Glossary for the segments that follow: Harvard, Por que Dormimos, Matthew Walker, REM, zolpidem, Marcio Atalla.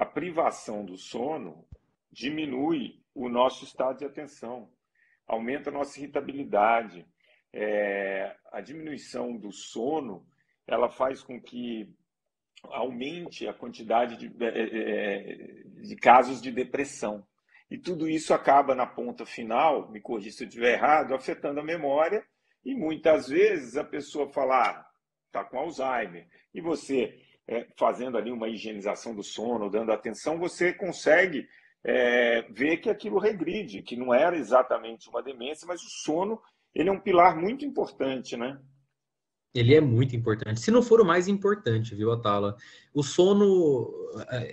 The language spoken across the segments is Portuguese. a privação do sono diminui o nosso estado de atenção, aumenta a nossa irritabilidade. A diminuição do sono, ela faz com que aumente a quantidade de casos de depressão. E tudo isso acaba, na ponta final, me corrija se eu estiver errado, afetando a memória. E muitas vezes a pessoa fala, está com Alzheimer, e você, fazendo ali uma higienização do sono, dando atenção, você consegue ver que aquilo regride, que não era exatamente uma demência, mas o sono, ele é um pilar muito importante, né? Ele é muito importante, se não for o mais importante, viu, Atala? O sono,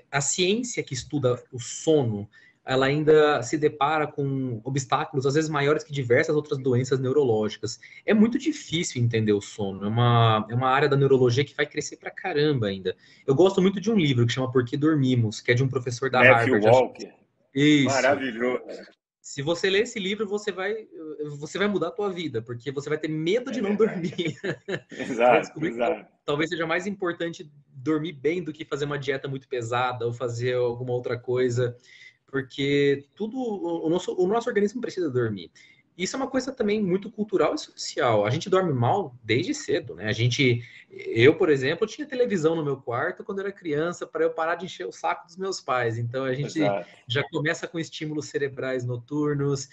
a ciência que estuda o sono, ela ainda se depara com obstáculos, às vezes maiores que diversas outras doenças neurológicas. É muito difícil entender o sono, é uma área da neurologia que vai crescer pra caramba ainda. Eu gosto muito de um livro que chama Por que Dormimos, que é de um professor da Harvard. Matthew Walker. Isso. Maravilhoso. Se você ler esse livro, você vai mudar a tua vida, porque você vai ter medo de não dormir. Exato, exato. Talvez seja mais importante dormir bem do que fazer uma dieta muito pesada ou fazer alguma outra coisa, porque tudo o nosso organismo precisa dormir. Isso é uma coisa também muito cultural e social. A gente dorme mal desde cedo, né? Eu, por exemplo, tinha televisão no meu quarto quando era criança para eu parar de encher o saco dos meus pais. Então, a gente já começa com estímulos cerebrais noturnos,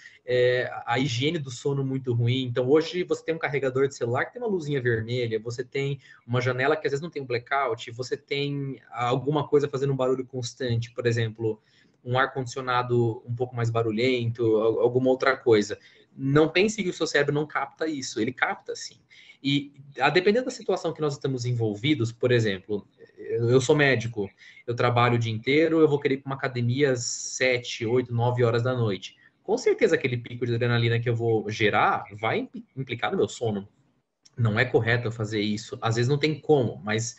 a higiene do sono muito ruim. Então, hoje você tem um carregador de celular que tem uma luzinha vermelha, você tem uma janela que às vezes não tem um blackout, você tem alguma coisa fazendo um barulho constante, por exemplo, um ar-condicionado um pouco mais barulhento, alguma outra coisa. Não pense que o seu cérebro não capta isso, ele capta sim. E dependendo da situação que nós estamos envolvidos, por exemplo, eu sou médico, eu trabalho o dia inteiro, eu vou querer ir para uma academia às 7, 8, 9 horas da noite. Com certeza aquele pico de adrenalina que eu vou gerar vai implicar no meu sono. Não é correto eu fazer isso. Às vezes não tem como, mas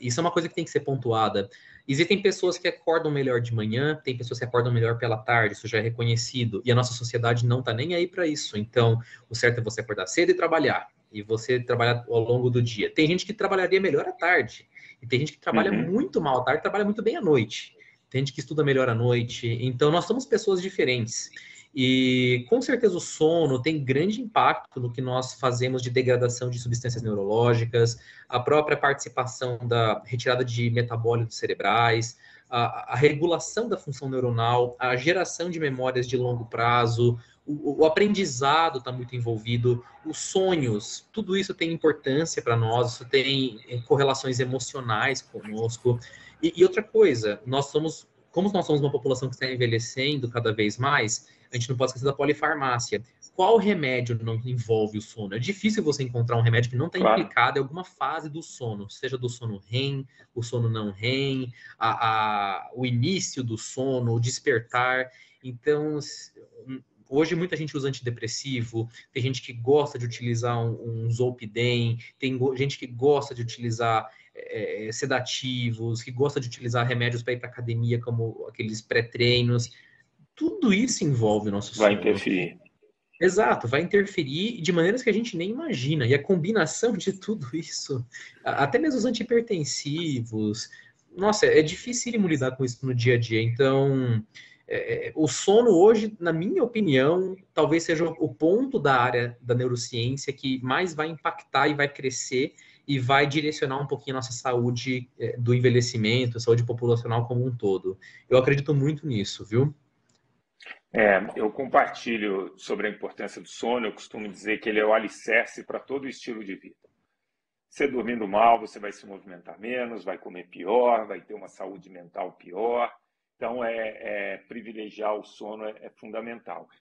isso é uma coisa que tem que ser pontuada. Existem pessoas que acordam melhor de manhã, tem pessoas que acordam melhor pela tarde, isso já é reconhecido. E a nossa sociedade não está nem aí para isso. Então, o certo é você acordar cedo e trabalhar. E você trabalhar ao longo do dia. Tem gente que trabalharia melhor à tarde. E tem gente que trabalha muito mal à tarde, trabalha muito bem à noite. Tem gente que estuda melhor à noite. Então, nós somos pessoas diferentes. E, com certeza, o sono tem grande impacto no que nós fazemos de degradação de substâncias neurológicas, a própria participação da retirada de metabólitos cerebrais, a regulação da função neuronal, a geração de memórias de longo prazo, o aprendizado está muito envolvido, os sonhos, tudo isso tem importância para nós, isso tem correlações emocionais conosco. E outra coisa, como nós somos uma população que está envelhecendo cada vez mais, a gente não pode esquecer da polifarmácia. Qual remédio não envolve o sono? É difícil você encontrar um remédio que não está implicado em alguma fase do sono, seja do sono REM, o sono não REM, o início do sono, o despertar. Então, hoje muita gente usa antidepressivo, tem gente que gosta de utilizar um zolpidem, tem gente que gosta de utilizar sedativos, que gosta de utilizar remédios para ir para academia, como aqueles pré-treinos. Tudo isso envolve o nosso sono. Vai interferir. Exato, vai interferir de maneiras que a gente nem imagina. E a combinação de tudo isso, até mesmo os antihipertensivos, nossa, é dificílimo lidar com isso no dia a dia. Então, o sono hoje, na minha opinião, talvez seja o ponto da área da neurociência que mais vai impactar e vai crescer e vai direcionar um pouquinho a nossa saúde do envelhecimento, saúde populacional como um todo. Eu acredito muito nisso, viu? Eu compartilho sobre a importância do sono. Eu costumo dizer que ele é o alicerce para todo estilo de vida. Você dormindo mal, você vai se movimentar menos, vai comer pior, vai ter uma saúde mental pior. Então, privilegiar o sono é fundamental.